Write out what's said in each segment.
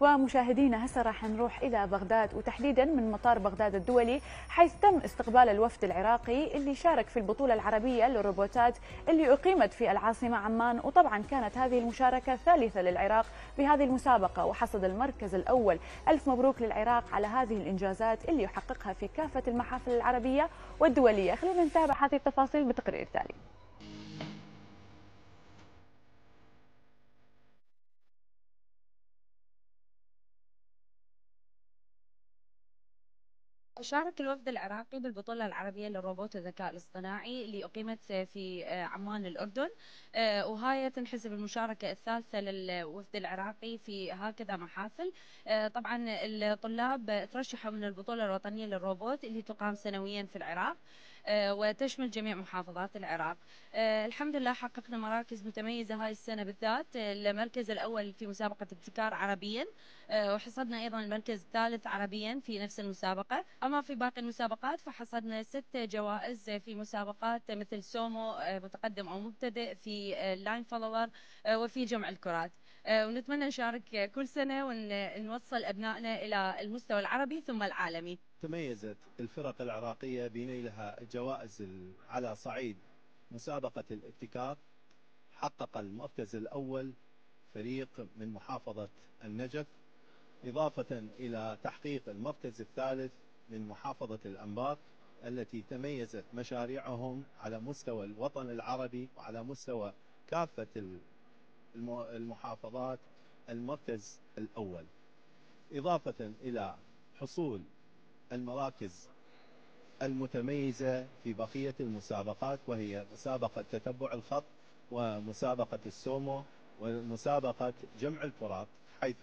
ومشاهدينا هسه راح نروح إلى بغداد، وتحديدا من مطار بغداد الدولي، حيث تم استقبال الوفد العراقي اللي شارك في البطولة العربية للروبوتات اللي أقيمت في العاصمة عمان. وطبعا كانت هذه المشاركة الثالثة للعراق بهذه المسابقة، وحصد المركز الأول. ألف مبروك للعراق على هذه الإنجازات اللي يحققها في كافة المحافل العربية والدولية. خلينا نتابع هذه التفاصيل بتقرير التالي. شارك الوفد العراقي بالبطولة العربية للروبوت الذكاء الاصطناعي اللي أقيمت في عمان الأردن، وهاي تنحسب المشاركة الثالثة للوفد العراقي في هكذا محافل. طبعا الطلاب ترشحوا من البطولة الوطنية للروبوت اللي تقام سنويا في العراق وتشمل جميع محافظات العراق. الحمد لله حققنا مراكز متميزة هاي السنة بالذات، المركز الأول في مسابقة ابتكار عربيا، وحصدنا أيضا المركز الثالث عربيا في نفس المسابقة. أما في باقي المسابقات فحصدنا 6 جوائز في مسابقات مثل سومو متقدم أو مبتدئ، في اللاين فولور، وفي جمع الكرات. ونتمنى نشارك كل سنة ونوصل أبنائنا إلى المستوى العربي ثم العالمي. تميزت الفرق العراقية بنيلها جوائز على صعيد مسابقة الابتكار. حقق المركز الأول فريق من محافظة النجف، إضافة إلى تحقيق المركز الثالث من محافظة الأنبار التي تميزت مشاريعهم على مستوى الوطن العربي وعلى مستوى كافة المحافظات المركز الأول، إضافة إلى حصول المراكز المتميزة في بقية المسابقات، وهي مسابقة تتبع الخط ومسابقة السومو ومسابقة جمع الكرات، حيث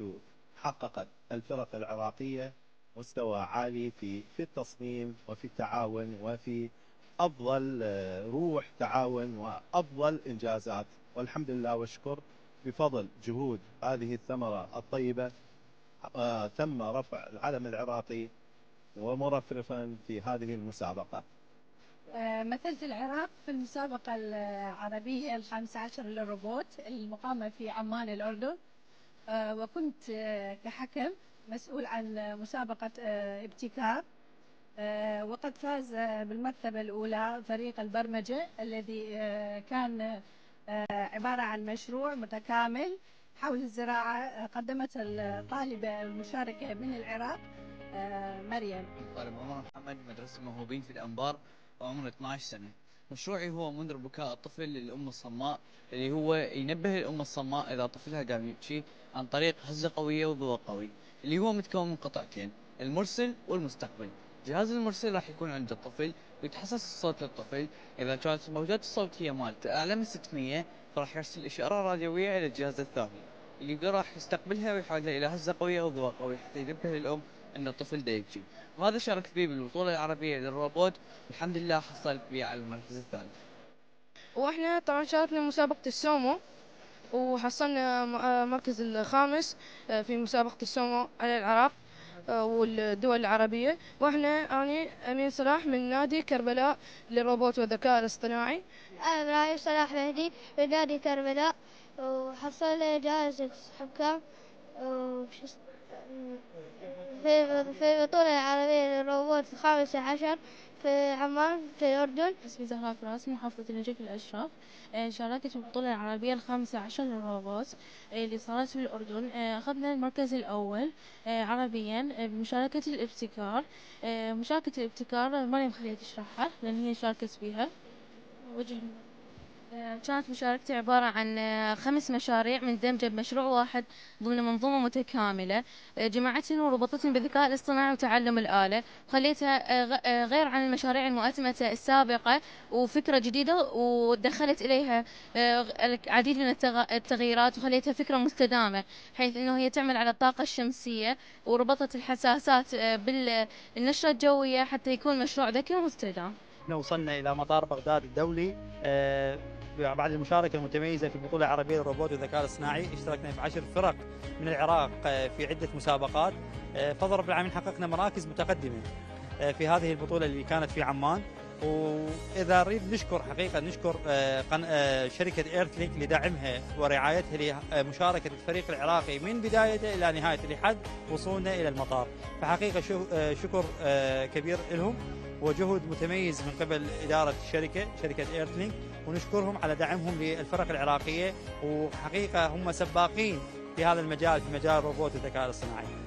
حققت الفرق العراقية مستوى عالي في التصميم وفي التعاون وفي أفضل روح تعاون وأفضل إنجازات، والحمد لله والشكر. بفضل جهود هذه الثمرة الطيبة تم رفع العلم العراقي ومرفرفا في هذه المسابقة. مثلت العراق في المسابقة العربية ال15 للروبوت المقامة في عمان الأردن، وكنت كحكم مسؤول عن مسابقة ابتكار، وقد فاز بالمرتبة الأولى فريق البرمجة الذي كان عبارة عن مشروع متكامل حول الزراعة، قدمت الطالبة المشاركة من العراق مريم. طالب عمر محمد، مدرسة موهوبين في الأنبار، وعمره 12 سنة. مشروعي هو منذر بكاء الطفل للأم الصماء، اللي هو ينبه الأم الصماء إذا طفلها قام يبكي عن طريق هزة قوية وضوء قوي، اللي هو متكون من قطعتين، المرسل والمستقبل. جهاز المرسل راح يكون عند الطفل ويتحسس الصوت للطفل، إذا كانت الموجات الصوتية مالته أعلى من 600 فراح يرسل إشارة راديوية إلى الجهاز الثاني اللي راح يستقبلها ويحولها إلى هزة قوية وضوء قوي حتى ينبه الأم أن الطفل دا يبكي. وهذا شاركت به بالبطولة العربية للروبوت، الحمد لله حصلت به على المركز الثاني. وإحنا طبعا شاركنا مسابقة السومو وحصلنا المركز الخامس في مسابقة السومو على العراق والدول العربية. وإحنا أنا أمين صلاح من نادي كربلاء للروبوت والذكاء الاصطناعي. مريم صلاح مهدي من نادي كربلاء، وحصلنا جائزة حكام في البطولة العربية للروبوت ال15 في عمان في الأردن. اسمي زهراء فراس، محافظة النجف الأشراف. شاركت في البطولة العربية ال15 للروبوت اللي صارت في الأردن. أخذنا المركز الأول عربيا بمشاركة الابتكار. مشاركة الابتكار مريم خليها تشرحها لأن هي شاركت بها. كانت مشاركتي عبارة عن 5 مشاريع مندمجة بمشروع واحد ضمن منظومة متكاملة، جمعتهم وربطتهم بالذكاء الاصطناعي وتعلم الآلة، وخليتها غير عن المشاريع المؤتمتة السابقة وفكرة جديدة، ودخلت إليها العديد من التغييرات وخليتها فكرة مستدامة، حيث أنه هي تعمل على الطاقة الشمسية، وربطت الحساسات بالنشرة الجوية حتى يكون مشروع ذكي ومستدام. وصلنا إلى مطار بغداد الدولي بعد المشاركة المتميزة في البطولة العربية للروبوت والذكاء الاصطناعي. اشتركنا ب10 فرق من العراق في عدة مسابقات، فضل رب العالمين حققنا مراكز متقدمة في هذه البطولة اللي كانت في عمان. واذا نريد نشكر حقيقه نشكر شركه ايرثلنك لدعمها ورعايتها لمشاركه الفريق العراقي من بدايته الى نهايه لحد وصولنا الى المطار، فحقيقه شكر كبير لهم وجهد متميز من قبل اداره الشركه شركه ايرثلنك، ونشكرهم على دعمهم للفرق العراقيه، وحقيقه هم سباقين في هذا المجال في مجال الروبوت والذكاء الاصطناعي.